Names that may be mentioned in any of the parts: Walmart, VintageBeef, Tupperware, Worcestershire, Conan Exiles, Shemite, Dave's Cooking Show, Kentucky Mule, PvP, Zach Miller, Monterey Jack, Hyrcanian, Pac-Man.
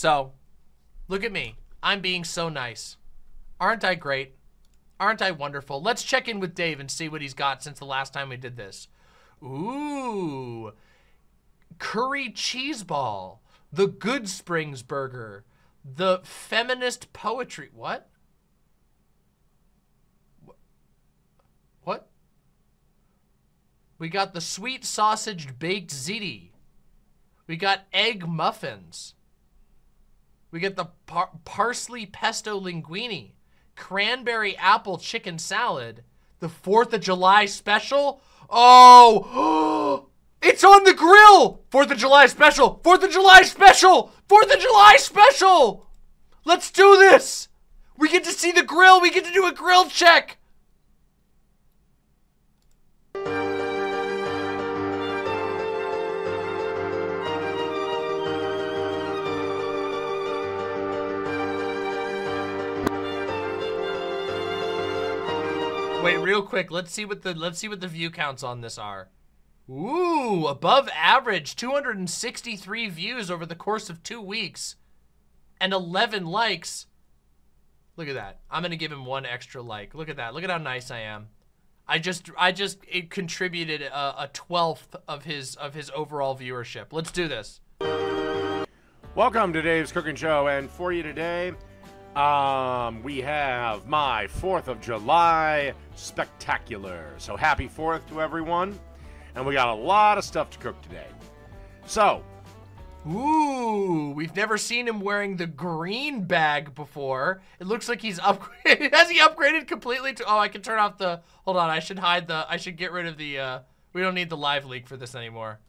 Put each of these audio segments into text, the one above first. So, look at me. I'm being so nice. Aren't I great? Aren't I wonderful? Let's check in with Dave and see what he's got since the last time we did this. Ooh. Curry cheese ball. The Good Springs burger. The feminist poetry. What? What? We got the sweet sausage baked ziti. We got egg muffins. We get the parsley pesto linguine, cranberry apple chicken salad, the 4th of July special. Oh, it's on the grill! 4th of July special, 4th of July special, 4th of July special! Let's do this! We get to see the grill, we get to do a grill check! Wait, real quick. Let's see what the view counts on this are. Ooh, above average, 263 views over the course of 2 weeks, and 11 likes. Look at that. I'm gonna give him one extra like. Look at that. Look at how nice I am. It contributed a 12th of his overall viewership. Let's do this. Welcome to Dave's Cooking Show, and for you today. We have my 4th of July spectacular. So happy 4th to everyone. And we got a lot of stuff to cook today. So. Ooh, we've never seen him wearing the green bag before. It looks like he's upgraded. Has he upgraded completely to, oh, I can turn off the, hold on. I should get rid of the, we don't need the live leak for this anymore.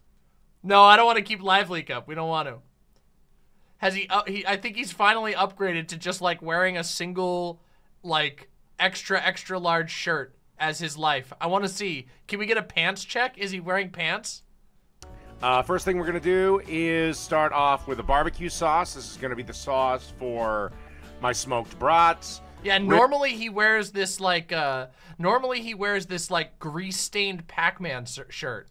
No, I don't want to keep live leak up. We don't want to. Has he, I think he's finally upgraded to just like wearing a single, like extra large shirt as his life. I want to see, can we get a pants check? Is he wearing pants? First thing we're going to do is start off with a barbecue sauce. This is going to be the sauce for my smoked brats. Yeah. Normally he wears this like, grease stained Pac-Man shirt.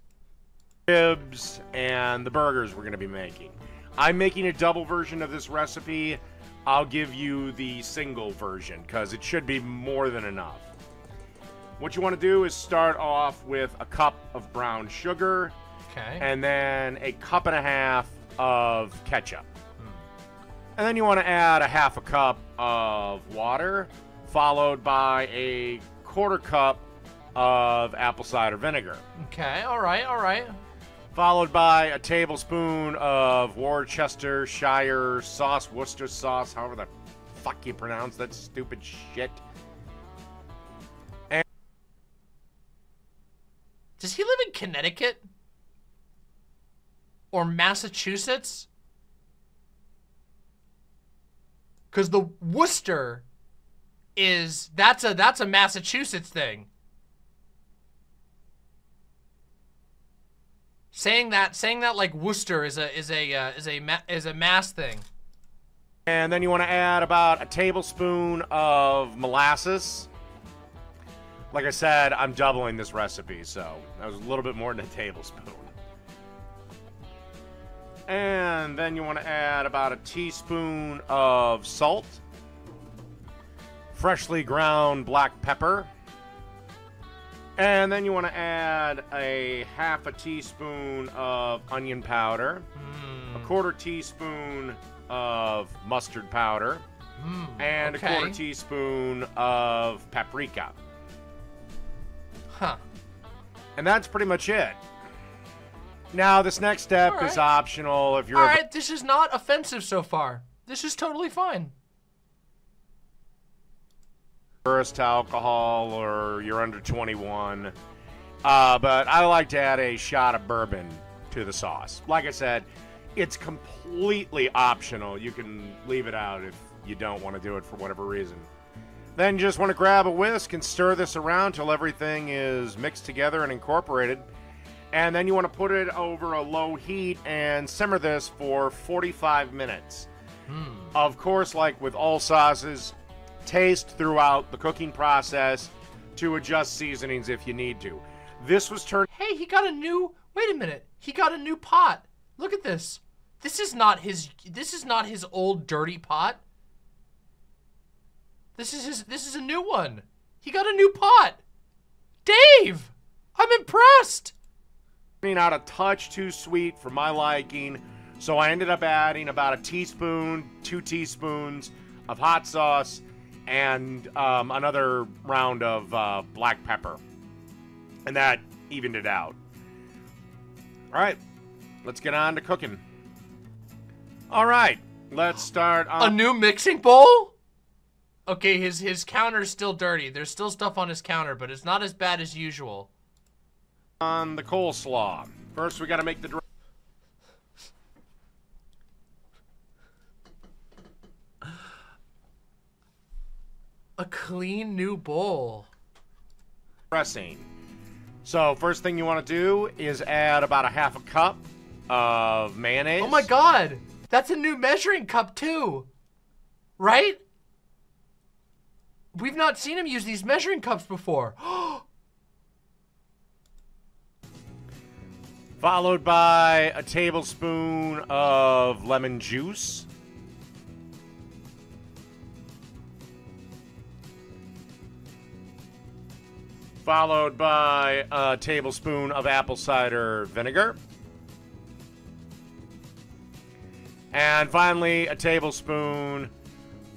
Ribs and the burgers we're going to be making. I'm making a double version of this recipe. I'll give you the single version because it should be more than enough. What you want to do is start off with a cup of brown sugar, okay, and then a cup and a half of ketchup. And then you want to add a half a cup of water, followed by a quarter cup of apple cider vinegar. Okay, all right, all right. Followed by a tablespoon of Worcestershire sauce, Worcester sauce, however the fuck you pronounce that stupid shit. And does he live in Connecticut? Or Massachusetts? Because the Worcester is, that's a Massachusetts thing. Saying that like Worcester is a mass thing. And then you want to add about a tablespoon of molasses. Like I said, I'm doubling this recipe, so that was a little bit more than a tablespoon. And then you want to add about a teaspoon of salt, freshly ground black pepper. And then you want to add a half a teaspoon of onion powder, a quarter teaspoon of mustard powder, and a quarter teaspoon of paprika. Huh. And that's pretty much it. Now, this next step is optional if you're... All right, this is not offensive so far. This is totally fine. First alcohol or you're under 21, but I like to add a shot of bourbon to the sauce. Like I said, it's completely optional. You can leave it out if you don't want to do it for whatever reason. Then just want to grab a whisk and stir this around till everything is mixed together and incorporated. And then you want to put it over a low heat and simmer this for 45 minutes. Of course, like with all sauces, taste throughout the cooking process to adjust seasonings if you need to. This was turned. Hey, he got a new, wait a minute. He got a new pot. Look at this. This is not his old dirty pot. This is a new one. He got a new pot. Dave, I'm impressed. Being out a touch too sweet for my liking, so I ended up adding about a teaspoon, 2 teaspoons of hot sauce, and another round of black pepper, and that evened it out. All right, let's get on to cooking. All right, let's start on a new mixing bowl. Okay, his counter's still dirty. There's still stuff on his counter, but it's not as bad as usual. On the coleslaw. First, we gotta make the a clean new bowl. Dressing. So first thing you wanna do is add about 1/2 cup of mayonnaise. Oh my God, that's a new measuring cup too, right? We've not seen him use these measuring cups before. Followed by a tablespoon of lemon juice. Followed by a tablespoon of apple cider vinegar. And finally, a tablespoon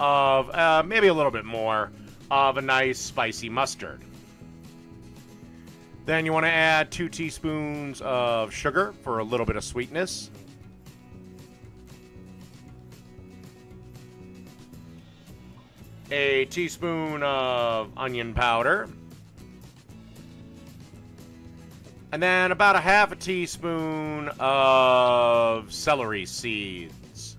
of, maybe a little bit more, of a nice spicy mustard. Then you want to add 2 teaspoons of sugar for a little bit of sweetness. A teaspoon of onion powder. And then about 1/2 teaspoon of celery seeds.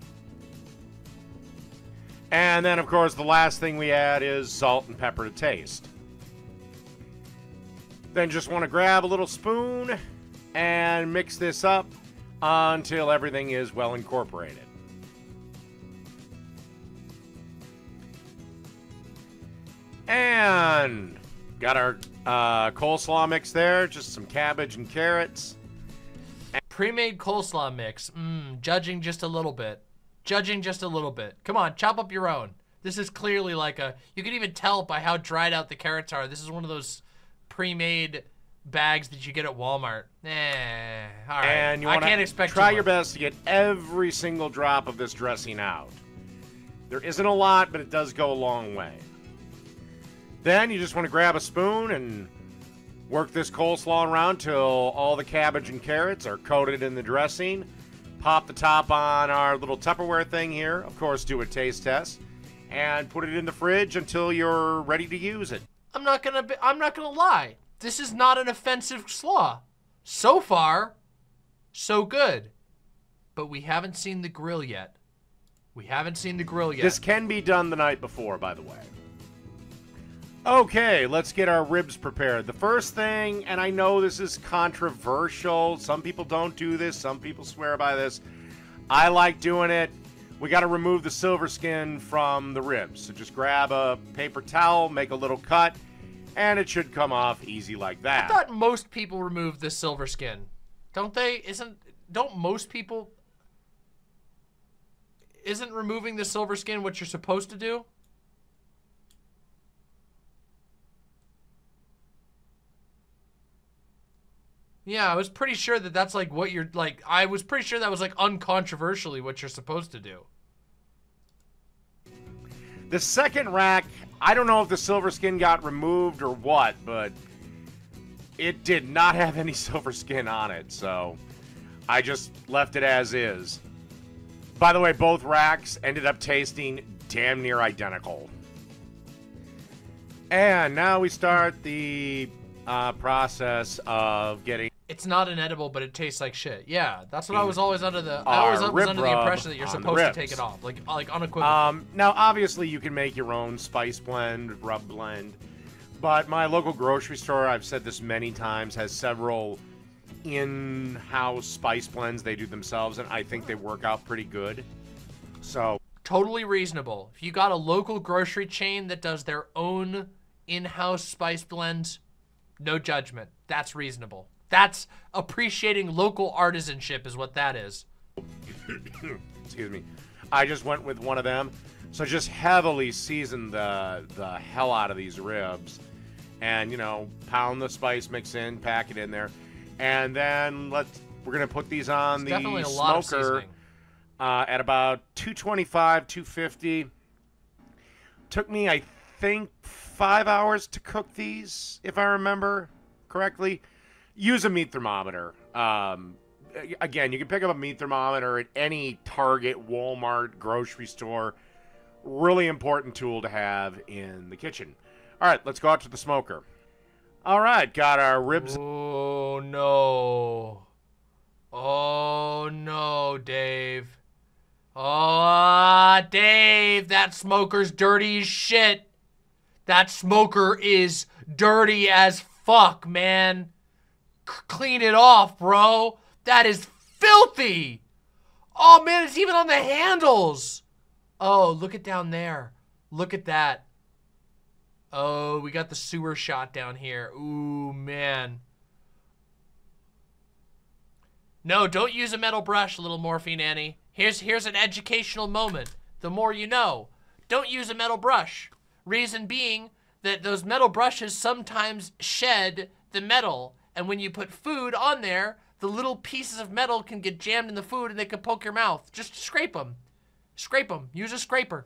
And then, of course, the last thing we add is salt and pepper to taste. Then just want to grab a little spoon and mix this up until everything is well incorporated. And got our coleslaw mix there, just some cabbage and carrots. Pre-made coleslaw mix, judging just a little bit. Judging just a little bit. Come on, chop up your own. This is clearly like a, you can even tell by how dried out the carrots are. This is one of those pre-made bags that you get at Walmart. All right. And you I can't expect try your best to get every single drop of this dressing out. There isn't a lot, but it does go a long way. Then you just want to grab a spoon and work this coleslaw around till all the cabbage and carrots are coated in the dressing. Pop the top on our little Tupperware thing here. Of course, do a taste test and put it in the fridge until you're ready to use it. I'm not gonna lie. This is not an offensive slaw. So far, so good. But we haven't seen the grill yet. We haven't seen the grill yet. This can be done the night before, by the way. Okay, let's get our ribs prepared. The first thing, and I know this is controversial. Some people don't do this. Some people swear by this. I like doing it. We got to remove the silver skin from the ribs. So just grab a paper towel, make a little cut, and it should come off easy like that. I thought most people remove the silver skin. Don't they? Don't most people? Isn't removing the silver skin what you're supposed to do? Yeah, I was pretty sure that that's like what you're like. I was pretty sure that was like uncontroversially what you're supposed to do. The second rack, I don't know if the silver skin got removed or what, but it did not have any silver skin on it, so I just left it as is. By the way, both racks ended up tasting damn near identical. And now we start the process of getting. It's not inedible, but it tastes like shit. Yeah, that's what I was always under the. I always was under the impression that you're supposed to take it off, like unequivocally. Now, obviously, you can make your own spice blend, rub blend, but my local grocery store, I've said this many times, has several in-house spice blends they do themselves, and I think they work out pretty good. So totally reasonable. If you got a local grocery chain that does their own in-house spice blends, no judgment. That's reasonable. That's appreciating local artisanship is what that is. Excuse me. I just went with one of them. So just heavily season the hell out of these ribs. And, you know, pound the spice mix in, pack it in there. And then we're going to put these on the smoker at about 225, 250. Took me, I think, 5 hours to cook these, if I remember correctly. Use a meat thermometer. Again, you can pick up a meat thermometer at any Target, Walmart, grocery store. Really important tool to have in the kitchen. All right, let's go out to the smoker. All right, got our ribs. Oh, no. Oh, no, Dave. Oh, Dave, that smoker's dirty as shit. That smoker is dirty as fuck, man. Clean it off, bro. That is filthy. Oh, man, it's even on the handles. Oh, look at down there. Look at that. Oh, we got the sewer shot down here. Ooh, man. No, don't use a metal brush, little Morphine Annie. Here's an educational moment. The more you know. Don't use a metal brush. Reason being that those metal brushes sometimes shed the metal. And when you put food on there, the little pieces of metal can get jammed in the food and they can poke your mouth. Just scrape them. Scrape them. Use a scraper.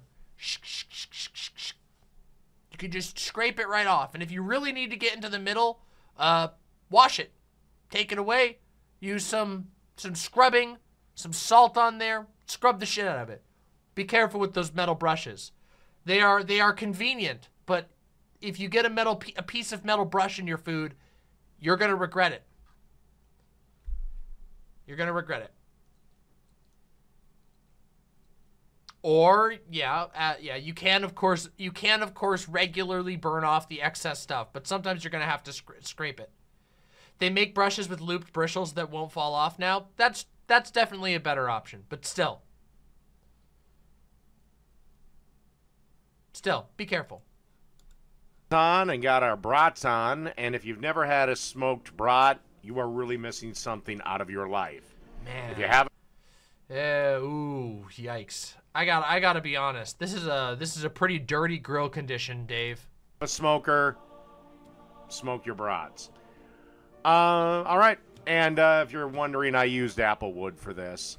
You can just scrape it right off. And if you really need to get into the middle, wash it. Take it away. Use some scrubbing, some salt on there. Scrub the shit out of it. Be careful with those metal brushes. They are convenient, but if you get a piece of metal brush in your food, you're going to regret it. You're going to regret it. Or, yeah, you can, of course, regularly burn off the excess stuff, but sometimes you're going to have to scrape it. They make brushes with looped bristles that won't fall off now. That's definitely a better option, but still. Still, be careful. On and got our brats on, and if you've never had a smoked brat, you are really missing something out of your life. Man. If you haven't. Ooh, yikes. I gotta be honest. This is a pretty dirty grill condition, Dave. A smoker, smoke your brats. All right. And if you're wondering, I used apple wood for this.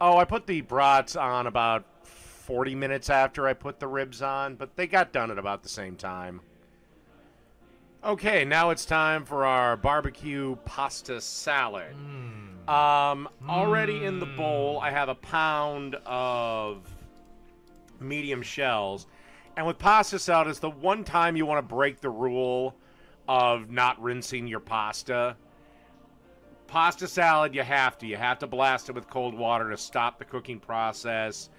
Oh, I put the brats on about 40 minutes after I put the ribs on, but they got done at about the same time. Okay, now it's time for our barbecue pasta salad. Already in the bowl, I have a pound of medium shells. And with pasta salad, it's the one time you want to break the rule of not rinsing your pasta. Pasta salad, you have to blast it with cold water to stop the cooking process.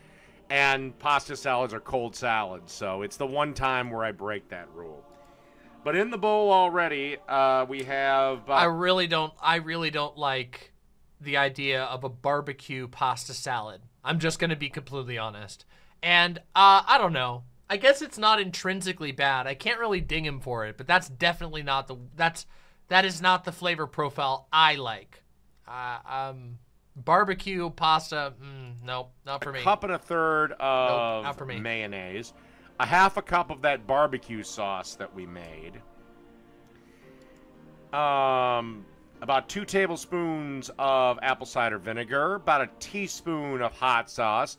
And pasta salads are cold salads, so it's the one time where I break that rule. But in the bowl already, we have. I really don't like the idea of a barbecue pasta salad. I'm just going to be completely honest. And I don't know. I guess it's not intrinsically bad. I can't really ding him for it, but that's definitely not the that is not the flavor profile I like. Barbecue pasta, nope, not for me. A cup and a third of not for me. Mayonnaise, a half a cup of that barbecue sauce that we made, about 2 tablespoons of apple cider vinegar, about a teaspoon of hot sauce.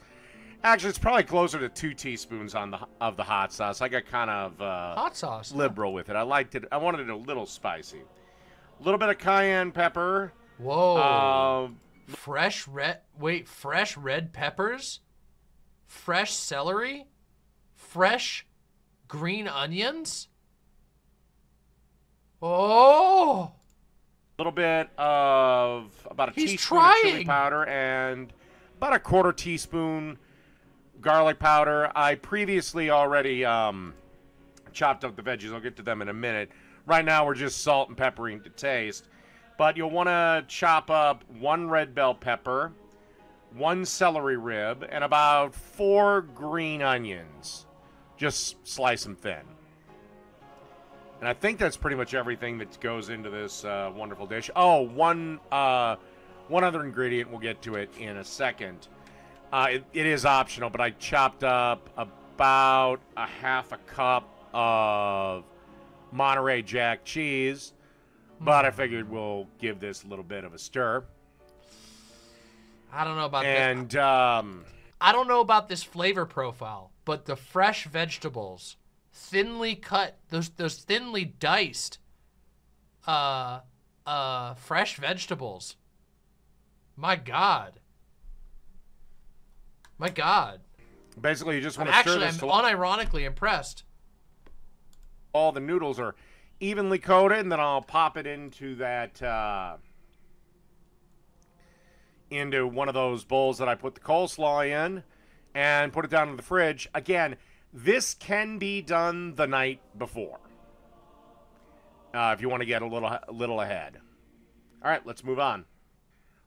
Actually, it's probably closer to 2 teaspoons of the hot sauce. I got kind of hot sauce liberal with it. I liked it. I wanted it a little spicy. A little bit of cayenne pepper. Whoa! Fresh red peppers, fresh celery, fresh green onions. Oh! A little bit of about a teaspoon of chili powder and about a quarter teaspoon. Garlic powder. I previously already chopped up the veggies. I'll get to them in a minute. Right now we're just salt and peppering to taste. But you'll want to chop up 1 red bell pepper, 1 celery rib, and about 4 green onions. Just slice them thin. And I think that's pretty much everything that goes into this wonderful dish. Oh, one One other ingredient, we'll get to it in a second. It is optional, but I chopped up about a half a cup of Monterey Jack cheese, but I figured we'll give this a little bit of a stir. I don't know about this. I don't know about this flavor profile, but the fresh vegetables, thinly cut, those thinly diced fresh vegetables. My God. My God. Basically, you just want to stir this. Actually, I'm unironically impressed. All the noodles are evenly coated, and then I'll pop it into that, into one of those bowls that I put the coleslaw in and put it down in the fridge. Again, this can be done the night before if you want to get a little ahead. All right, let's move on.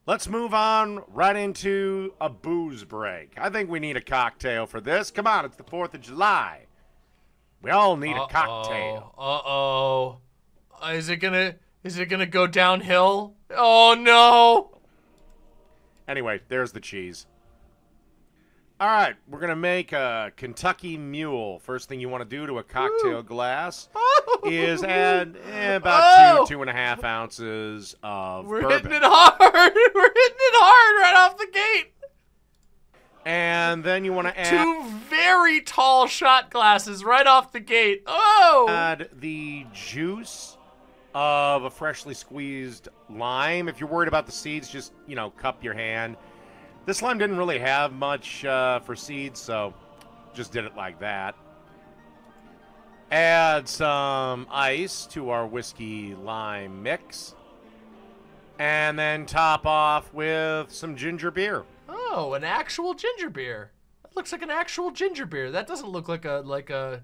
Let's move on right into a booze break. I think we need a cocktail for this. Come on, it's the 4th of July. We all need a cocktail. Uh-oh. Is it gonna go downhill? Oh no. Anyway, there's the cheese. All right, we're gonna make a Kentucky Mule. First thing you want to do to a cocktail glass is add about 2.5 ounces of bourbon. We're hitting it hard. We're hitting it hard right off the gate. And then you want to add 2 very tall shot glasses right off the gate. Oh! Add the juice of a freshly squeezed lime. If you're worried about the seeds, just cup your hand. This lime didn't really have much for seeds, so just did it like that. Add some ice to our whiskey lime mix. And then top off with some ginger beer. Oh, an actual ginger beer. That looks like an actual ginger beer. That doesn't look like a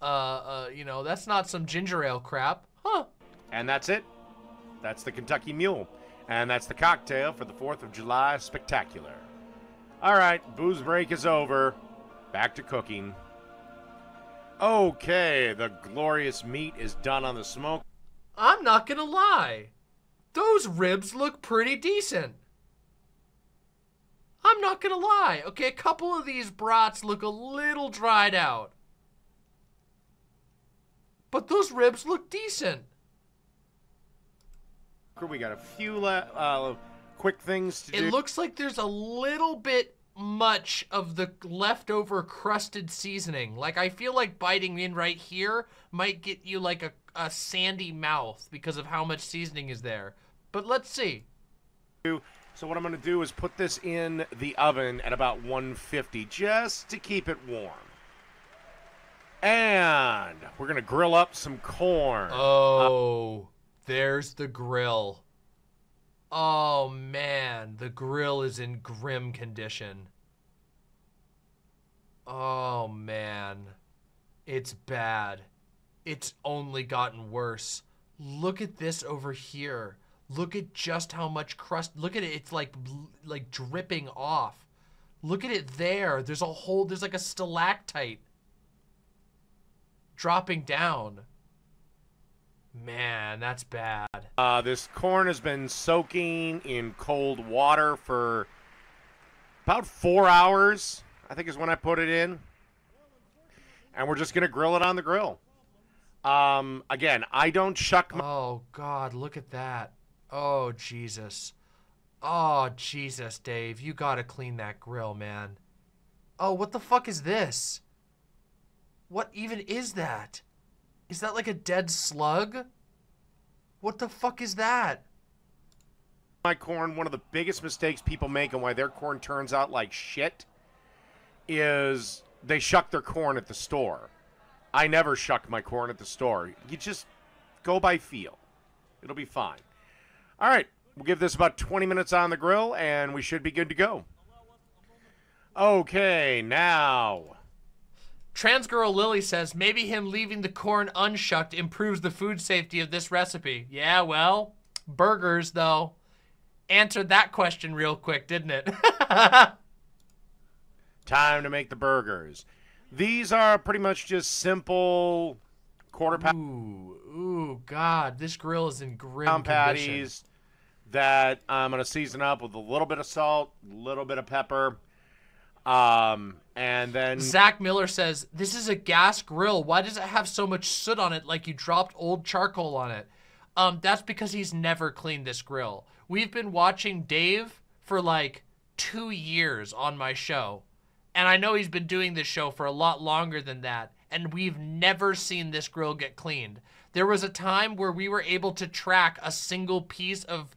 that's not some ginger ale crap. Huh. And that's it. That's the Kentucky Mule. And that's the cocktail for the 4th of July Spectacular. All right, booze break is over. Back to cooking. Okay, the glorious meat is done on the smoke. I'm not gonna lie. Those ribs look pretty decent. I'm not gonna lie. Okay, a couple of these brats look a little dried out. But those ribs look decent. We got a few quick things to do. It looks like there's a little bit much of the leftover crusted seasoning. Like, I feel like biting in right here might get you like a sandy mouth because of how much seasoning is there. But let's see. So what I'm going to do is put this in the oven at about 150 just to keep it warm. And we're going to grill up some corn. Oh. There's the grill. Oh, man. The grill is in grim condition. Oh, man. It's bad. It's only gotten worse. Look at this over here. Look at just how much crust. Look at it. It's like dripping off. Look at it there. There's a hole. There's like a stalactite dropping down. Man, that's bad. This corn has been soaking in cold water for about 4 hours, I think is when I put it in. And we're just going to grill it on the grill. Again, I don't shuck my... Oh, God, look at that. Oh, Jesus. Oh, Jesus, Dave. You got to clean that grill, man. Oh, what the fuck is this? What even is that? Is that like a dead slug? What the fuck is that? My corn, one of the biggest mistakes people make and why their corn turns out like shit is they shuck their corn at the store. I never shuck my corn at the store. You just go by feel. It'll be fine. All right, we'll give this about 20 minutes on the grill and we should be good to go. Okay, now... Trans girl Lily says, maybe him leaving the corn unshucked improves the food safety of this recipe. Yeah, well, burgers, though, answered that question real quick, didn't it? Time to make the burgers. These are pretty much just simple quarter pound. Ooh, God, this grill is in grim condition. Patties. that I'm going to season up with a little bit of salt, a little bit of pepper. And then Zach Miller says, this is a gas grill. Why does it have so much soot on it? Like you dropped old charcoal on it. That's because he's never cleaned this grill. We've been watching Dave for like 2 years on my show. And I know he's been doing this show for a lot longer than that. And we've never seen this grill get cleaned. There was a time where we were able to track a single piece of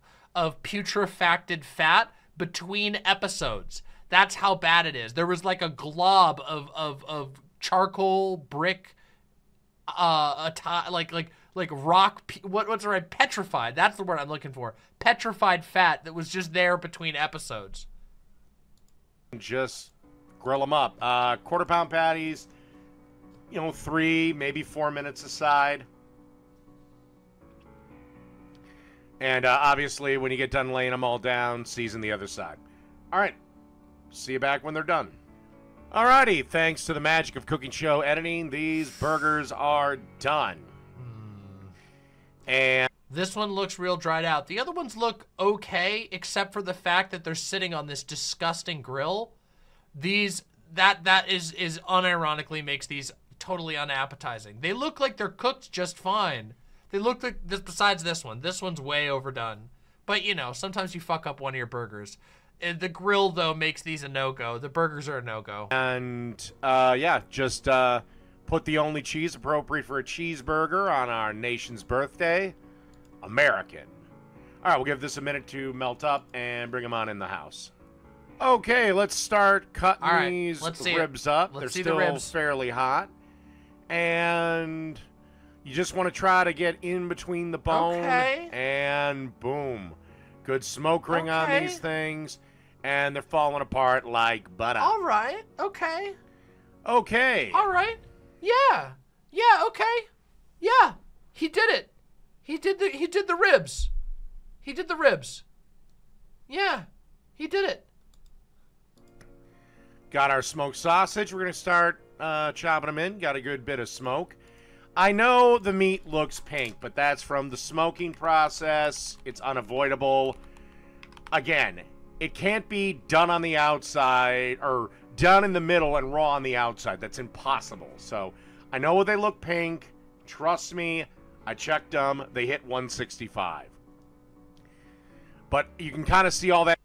putrefacted fat between episodes. That's how bad it is. There was like a glob of charcoal brick, like rock, what's the right? Petrified. That's the word I'm looking for. Petrified fat that was just there between episodes. Just grill them up. Quarter pound patties, you know, 3, maybe 4 minutes aside. And obviously, when you get done laying them all down, season the other side. All right. See you back when they're done. All righty. Thanks to the magic of Cooking Show editing, these burgers are done. And this one looks real dried out. The other ones look okay, except for the fact that they're sitting on this disgusting grill. These, that unironically makes these totally unappetizing. They look like they're cooked just fine. They look like this, besides this one. This one's way overdone. But, you know, sometimes you fuck up one of your burgers. The grill, though, makes these a no-go. The burgers are a no-go. And, yeah, just put the only cheese appropriate for a cheeseburger on our nation's birthday, American. All right, we'll give this a minute to melt up and bring them on in the house. Okay, let's start cutting these ribs up. They're still fairly hot. And you just want to try to get in between the bone. Okay. And boom. Good smoke ring on these things. And they're falling apart like butter. All right. Okay. Okay. All right. Yeah. Yeah. Okay. Yeah. He did it. He did the ribs. He did the ribs. Yeah. He did it. Got our smoked sausage. We're gonna start chopping them in. Got a good bit of smoke. I know the meat looks pink, but that's from the smoking process. It's unavoidable. Again, it can't be done on the outside or done in the middle and raw on the outside. That's impossible. So I know they look pink. Trust me, I checked them. They hit 165. But you can kind of see all that.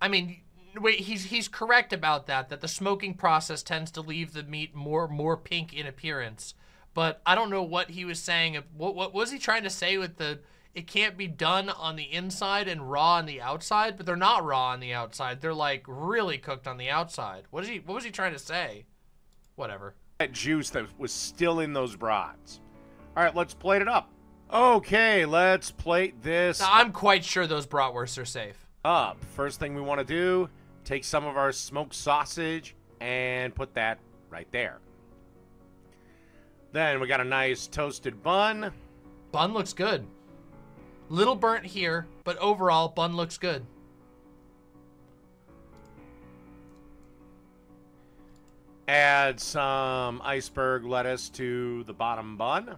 I mean, wait, he's correct about that the smoking process tends to leave the meat more pink in appearance. But I don't know what he was saying. What was he trying to say with the, it can't be done on the inside and raw on the outside? But they're not raw on the outside. They're like really cooked on the outside. What was he trying to say? Whatever. That juice that was still in those brats. All right, let's plate it up. Okay, let's plate this. Now, I'm quite sure those bratwursts are safe. Up. First thing we want to do, take some of our smoked sausage and put that right there. Then we got a nice toasted bun. Bun looks good. Little burnt here, but overall bun looks good. Add some iceberg lettuce to the bottom bun.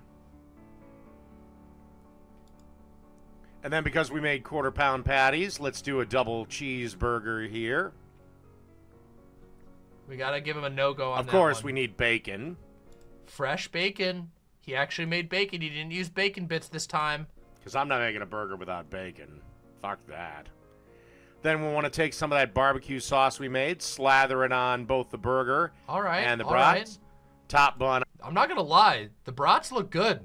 And then because we made quarter pound patties, let's do a double cheeseburger here. We got to give him a no-go on that. Of course, we need bacon. Fresh bacon. He actually made bacon. He didn't use bacon bits this time. Because I'm not making a burger without bacon. Fuck that. Then we want to take some of that barbecue sauce we made, slather it on both the burger and the brats. Top bun. I'm not going to lie. The brats look good.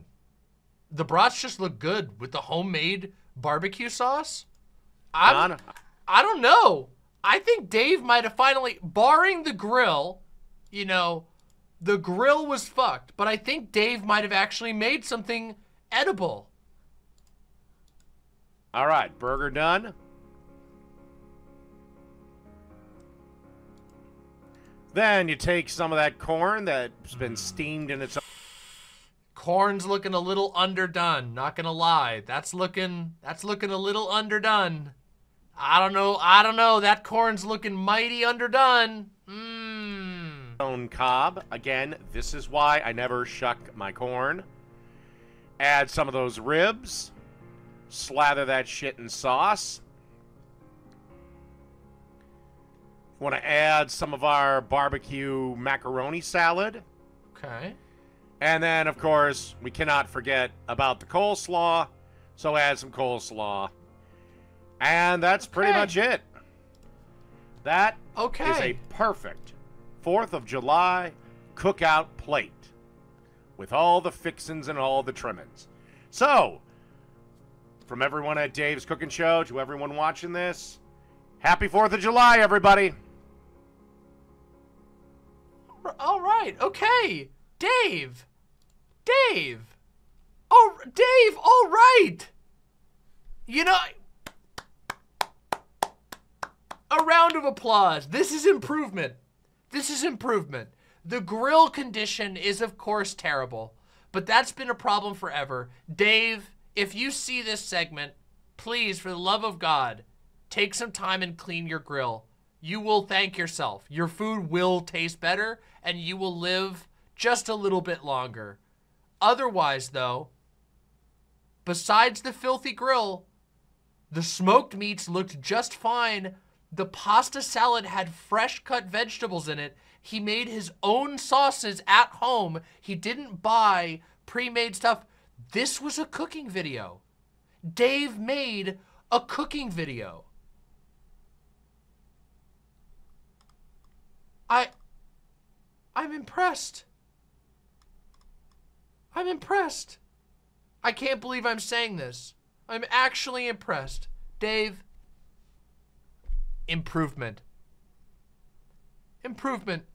The brats just look good with the homemade barbecue sauce. I don't know. I think Dave might have finally, barring the grill, you know, the grill was fucked, but I think Dave might have actually made something edible. All right, burger done. Then you take some of that corn that's been steamed in its own. Corn's looking a little underdone, not gonna lie. That's looking a little underdone. I don't know. That corn's looking mighty underdone. Own cob. Again, this is why I never shuck my corn. Add some of those ribs. Slather that shit in sauce. Want to add some of our barbecue macaroni salad. Okay. And then, of course, we cannot forget about the coleslaw. So add some coleslaw. And that's pretty much it. That is a perfect 4th of July cookout plate with all the fixins and all the trimmings. So, from everyone at Dave's Cooking Show to everyone watching this, happy 4th of July, everybody. All right. Okay. Dave. Oh, Dave. All right. You know, a round of applause. This is improvement. This is improvement. The grill condition is, of course, terrible, but that's been a problem forever. Dave, if you see this segment, please, for the love of God, take some time and clean your grill. You will thank yourself. Your food will taste better, and you will live just a little bit longer. Otherwise, though, besides the filthy grill, the smoked meats looked just fine. The pasta salad had fresh cut vegetables in it. He made his own sauces at home. He didn't buy pre-made stuff. This was a cooking video. Dave made a cooking video. I'm impressed. I'm impressed. I can't believe I'm saying this. I'm actually impressed. Dave, improvement. Improvement.